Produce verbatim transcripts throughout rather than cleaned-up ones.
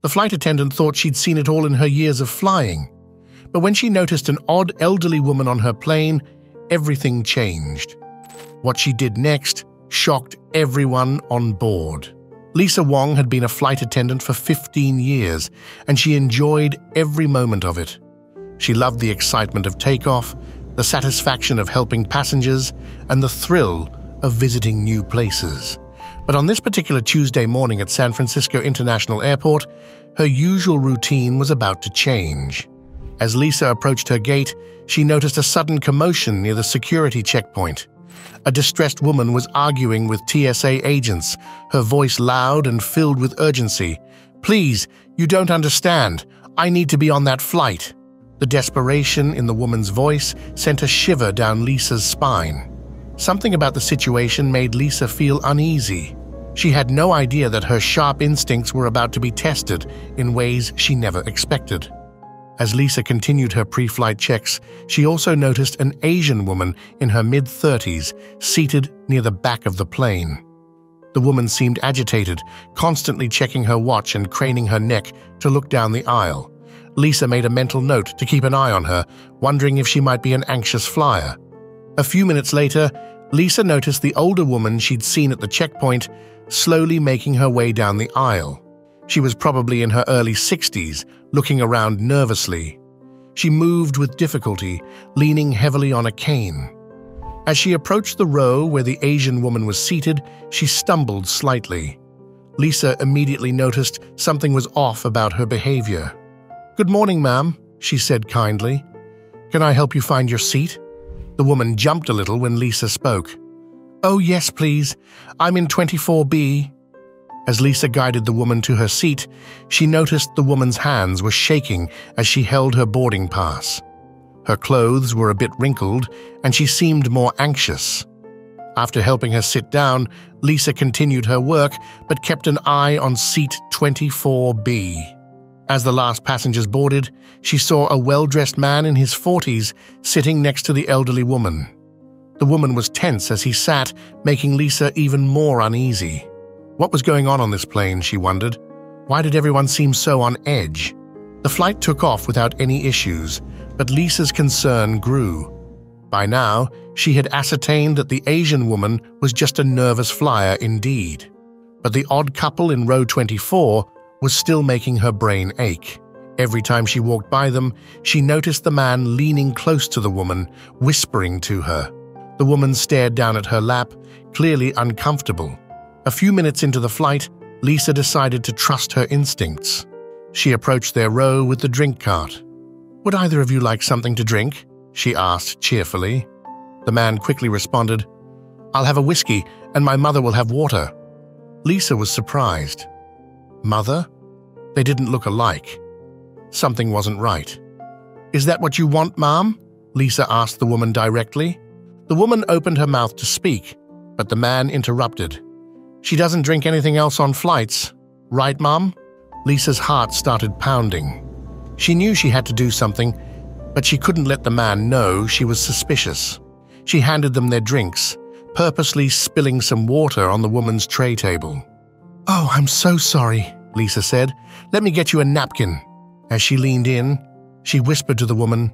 The flight attendant thought she'd seen it all in her years of flying, but when she noticed an odd elderly woman on her plane, everything changed. What she did next shocked everyone on board. Lisa Wong had been a flight attendant for fifteen years, and she enjoyed every moment of it. She loved the excitement of takeoff, the satisfaction of helping passengers, and the thrill of visiting new places. But on this particular Tuesday morning at San Francisco International Airport, her usual routine was about to change. As Lisa approached her gate, she noticed a sudden commotion near the security checkpoint. A distressed woman was arguing with T S A agents, her voice loud and filled with urgency. "Please, you don't understand. I need to be on that flight." The desperation in the woman's voice sent a shiver down Lisa's spine. Something about the situation made Lisa feel uneasy. She had no idea that her sharp instincts were about to be tested in ways she never expected. As Lisa continued her pre-flight checks, she also noticed an Asian woman in her mid-thirties seated near the back of the plane. The woman seemed agitated, constantly checking her watch and craning her neck to look down the aisle. Lisa made a mental note to keep an eye on her, wondering if she might be an anxious flyer. A few minutes later, Lisa noticed the older woman she'd seen at the checkpoint slowly making her way down the aisle. She was probably in her early sixties, looking around nervously. She moved with difficulty, leaning heavily on a cane. As she approached the row where the Asian woman was seated, she stumbled slightly. Lisa immediately noticed something was off about her behavior. "Good morning, ma'am," she said kindly. "Can I help you find your seat?" The woman jumped a little when Lisa spoke. "Oh, yes, please. I'm in twenty-four B. As Lisa guided the woman to her seat, she noticed the woman's hands were shaking as she held her boarding pass. Her clothes were a bit wrinkled, and she seemed more anxious. After helping her sit down, Lisa continued her work but kept an eye on seat twenty-four B. As the last passengers boarded, she saw a well-dressed man in his forties sitting next to the elderly woman. The woman was tense as he sat, making Lisa even more uneasy. What was going on on this plane, she wondered. Why did everyone seem so on edge? The flight took off without any issues, but Lisa's concern grew. By now, she had ascertained that the Asian woman was just a nervous flyer indeed. But the odd couple in row twenty-four was still making her brain ache. Every time she walked by them, she noticed the man leaning close to the woman, whispering to her. The woman stared down at her lap, clearly uncomfortable. A few minutes into the flight, Lisa decided to trust her instincts. She approached their row with the drink cart. "Would either of you like something to drink?" she asked cheerfully. The man quickly responded, "I'll have a whiskey, and my mother will have water." Lisa was surprised. Mother? They didn't look alike. Something wasn't right. "Is that what you want, ma'am?" Lisa asked the woman directly. The woman opened her mouth to speak, but the man interrupted. "She doesn't drink anything else on flights. Right, Mom?" Lisa's heart started pounding. She knew she had to do something, but she couldn't let the man know she was suspicious. She handed them their drinks, purposely spilling some water on the woman's tray table. "Oh, I'm so sorry," Lisa said. "Let me get you a napkin." As she leaned in, she whispered to the woman,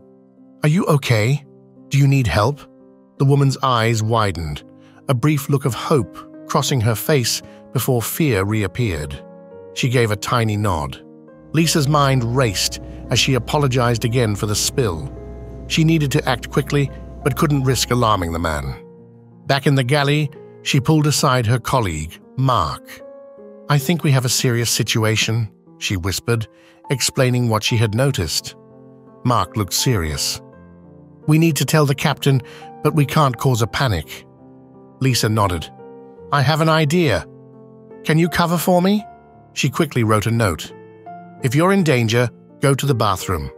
"Are you okay? Do you need help?" The woman's eyes widened, a brief look of hope crossing her face before fear reappeared. She gave a tiny nod. Lisa's mind raced as she apologized again for the spill. She needed to act quickly, but couldn't risk alarming the man. Back in the galley, she pulled aside her colleague, Mark. "I think we have a serious situation," she whispered, explaining what she had noticed. Mark looked serious. "We need to tell the captain, but we can't cause a panic." Lisa nodded. "I have an idea. Can you cover for me?" She quickly wrote a note. "If you're in danger, go to the bathroom.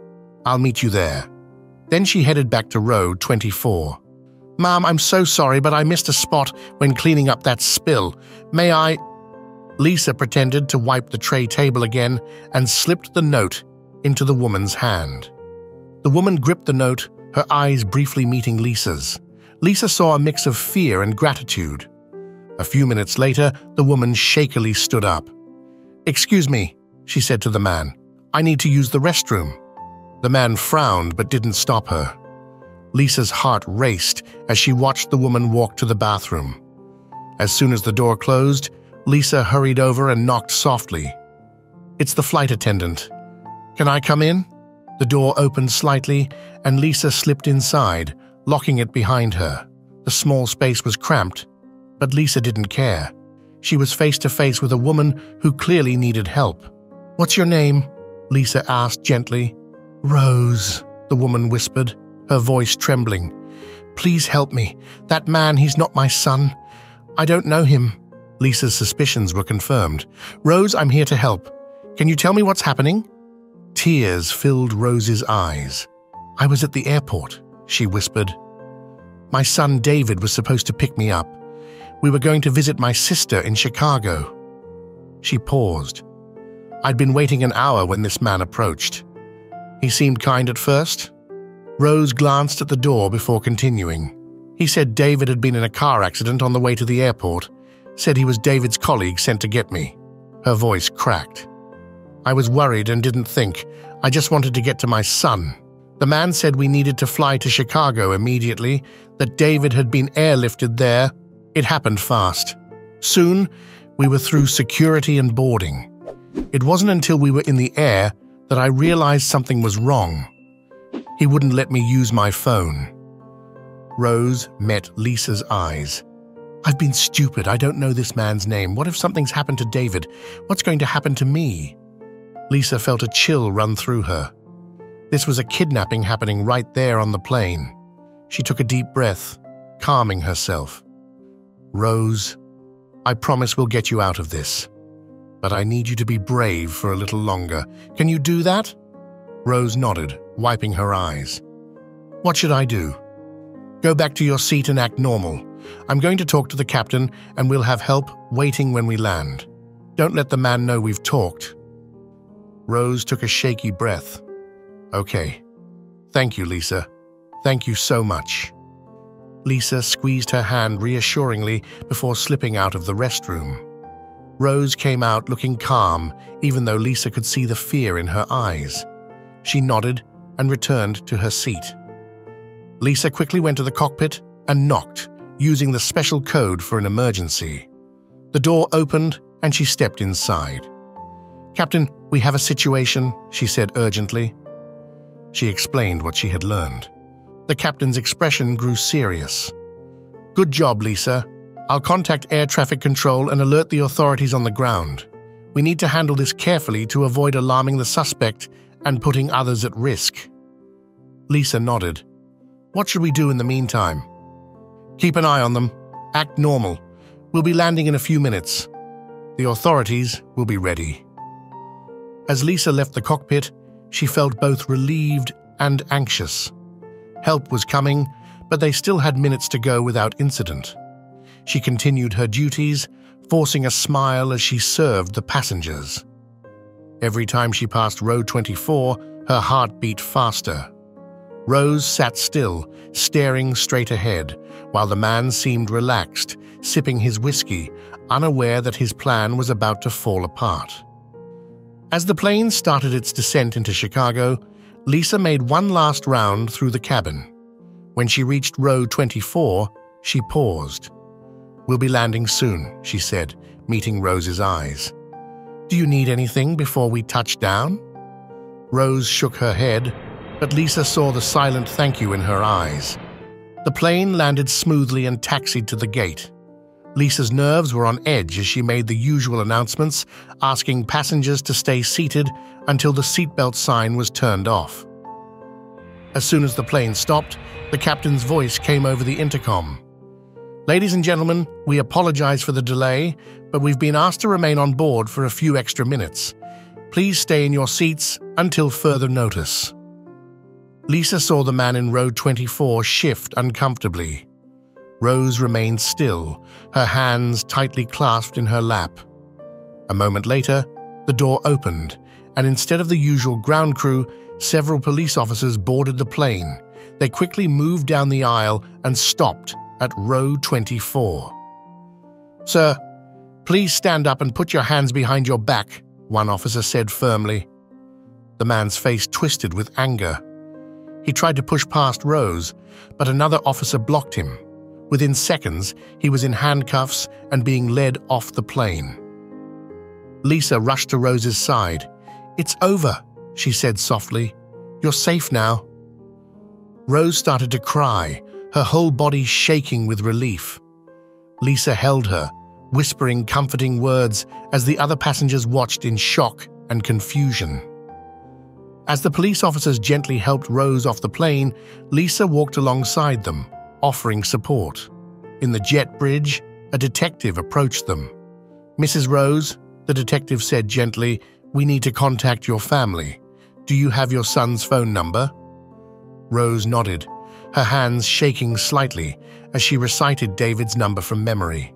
I'll meet you there." Then she headed back to row twenty-four. "Ma'am, I'm so sorry, but I missed a spot when cleaning up that spill. May I?" Lisa pretended to wipe the tray table again and slipped the note into the woman's hand. The woman gripped the note, her eyes briefly meeting Lisa's. Lisa saw a mix of fear and gratitude. A few minutes later, the woman shakily stood up. "Excuse me," she said to the man. "I need to use the restroom." The man frowned but didn't stop her. Lisa's heart raced as she watched the woman walk to the bathroom. As soon as the door closed, Lisa hurried over and knocked softly. "It's the flight attendant. Can I come in?" The door opened slightly, and Lisa slipped inside, locking it behind her. The small space was cramped, but Lisa didn't care. She was face to face with a woman who clearly needed help. "What's your name?" Lisa asked gently. "Rose," the woman whispered, her voice trembling. "Please help me. That man, he's not my son. I don't know him." Lisa's suspicions were confirmed. "Rose, I'm here to help. Can you tell me what's happening?" Tears filled Rose's eyes. "I was at the airport," she whispered. "My son David was supposed to pick me up. We were going to visit my sister in Chicago." She paused. "I'd been waiting an hour when this man approached. He seemed kind at first." Rose glanced at the door before continuing. "He said David had been in a car accident on the way to the airport, said he was David's colleague sent to get me." Her voice cracked. "I was worried and didn't think. I just wanted to get to my son. The man said we needed to fly to Chicago immediately, that David had been airlifted there. It happened fast. Soon, we were through security and boarding. It wasn't until we were in the air that I realized something was wrong. He wouldn't let me use my phone." Rose met Lisa's eyes. "I've been stupid. I don't know this man's name. What if something's happened to David? What's going to happen to me?" Lisa felt a chill run through her. This was a kidnapping happening right there on the plane. She took a deep breath, calming herself. "Rose, I promise we'll get you out of this. But I need you to be brave for a little longer. Can you do that?" Rose nodded, wiping her eyes. "What should I do?" "Go back to your seat and act normal. I'm going to talk to the captain, and we'll have help waiting when we land. Don't let the man know we've talked." Rose took a shaky breath. "Okay. Thank you, Lisa. Thank you so much." Lisa squeezed her hand reassuringly before slipping out of the restroom. Rose came out looking calm, even though Lisa could see the fear in her eyes. She nodded and returned to her seat. Lisa quickly went to the cockpit and knocked, using the special code for an emergency. The door opened and she stepped inside. "Captain, we have a situation," she said urgently. She explained what she had learned. The captain's expression grew serious. "Good job, Lisa. I'll contact air traffic control and alert the authorities on the ground. We need to handle this carefully to avoid alarming the suspect and putting others at risk." Lisa nodded. "What should we do in the meantime?" "Keep an eye on them. Act normal. We'll be landing in a few minutes. The authorities will be ready." As Lisa left the cockpit, she felt both relieved and anxious. Help was coming, but they still had minutes to go without incident. She continued her duties, forcing a smile as she served the passengers. Every time she passed row twenty-four, her heart beat faster. Rose sat still, staring straight ahead, while the man seemed relaxed, sipping his whiskey, unaware that his plan was about to fall apart. As the plane started its descent into Chicago, Lisa made one last round through the cabin. When she reached row twenty-four, she paused. "We'll be landing soon," she said, meeting Rose's eyes. "Do you need anything before we touch down?" Rose shook her head, but Lisa saw the silent thank you in her eyes. The plane landed smoothly and taxied to the gate. Lisa's nerves were on edge as she made the usual announcements, asking passengers to stay seated until the seatbelt sign was turned off. As soon as the plane stopped, the captain's voice came over the intercom. "Ladies and gentlemen, we apologize for the delay, but we've been asked to remain on board for a few extra minutes. Please stay in your seats until further notice." Lisa saw the man in row twenty-four shift uncomfortably. Rose remained still, her hands tightly clasped in her lap. A moment later, the door opened, and instead of the usual ground crew, several police officers boarded the plane. They quickly moved down the aisle and stopped at row twenty-four. "Sir, please stand up and put your hands behind your back," one officer said firmly. The man's face twisted with anger. He tried to push past Rose, but another officer blocked him. Within seconds, he was in handcuffs and being led off the plane. Lisa rushed to Rose's side. "It's over," she said softly. "You're safe now." Rose started to cry, her whole body shaking with relief. Lisa held her, whispering comforting words as the other passengers watched in shock and confusion. As the police officers gently helped Rose off the plane, Lisa walked alongside them, offering support. In the jet bridge, a detective approached them. "Missus Rose," the detective said gently, "we need to contact your family. Do you have your son's phone number?" Rose nodded, her hands shaking slightly as she recited David's number from memory.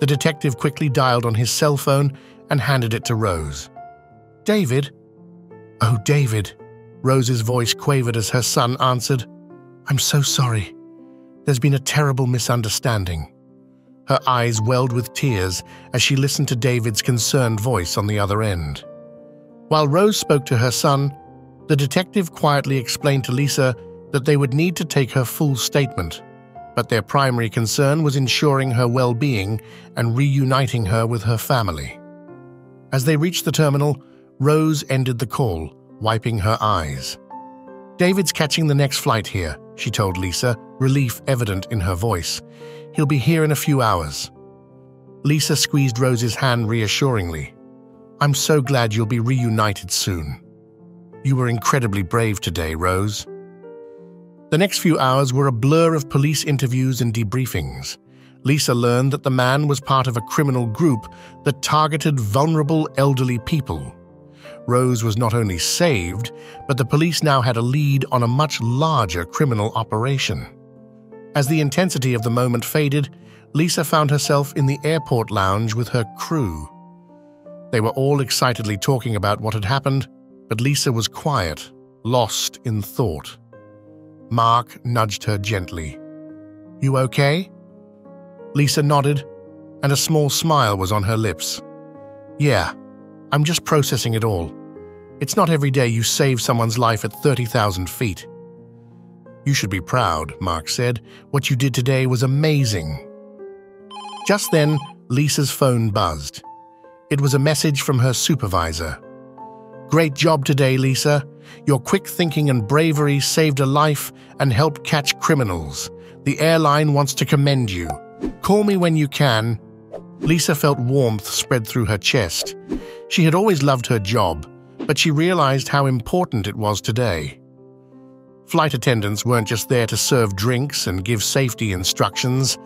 The detective quickly dialed on his cell phone and handed it to Rose. "David? Oh, David," Rose's voice quavered as her son answered. "I'm so sorry. There's been a terrible misunderstanding." Her eyes welled with tears as she listened to David's concerned voice on the other end. While Rose spoke to her son, the detective quietly explained to Lisa that they would need to take her full statement, but their primary concern was ensuring her well-being and reuniting her with her family. As they reached the terminal, Rose ended the call, wiping her eyes. "David's catching the next flight here," she told Lisa, relief evident in her voice. "He'll be here in a few hours." Lisa squeezed Rose's hand reassuringly. "I'm so glad you'll be reunited soon. You were incredibly brave today, Rose." The next few hours were a blur of police interviews and debriefings. Lisa learned that the man was part of a criminal group that targeted vulnerable elderly people. Rose was not only saved, but the police now had a lead on a much larger criminal operation. As the intensity of the moment faded, Lisa found herself in the airport lounge with her crew. They were all excitedly talking about what had happened, but Lisa was quiet, lost in thought. Mark nudged her gently. "You okay?" Lisa nodded, and a small smile was on her lips. "Yeah, I'm just processing it all. It's not every day you save someone's life at thirty thousand feet. "You should be proud," Mark said. "What you did today was amazing." Just then, Lisa's phone buzzed. It was a message from her supervisor. "Great job today, Lisa. Your quick thinking and bravery saved a life and helped catch criminals. The airline wants to commend you. Call me when you can." Lisa felt warmth spread through her chest. She had always loved her job, but she realized how important it was today. Flight attendants weren't just there to serve drinks and give safety instructions.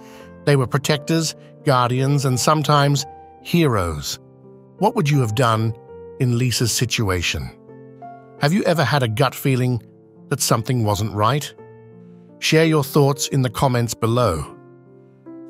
They were protectors, guardians, and sometimes heroes. What would you have done in Lisa's situation? Have you ever had a gut feeling that something wasn't right? Share your thoughts in the comments below.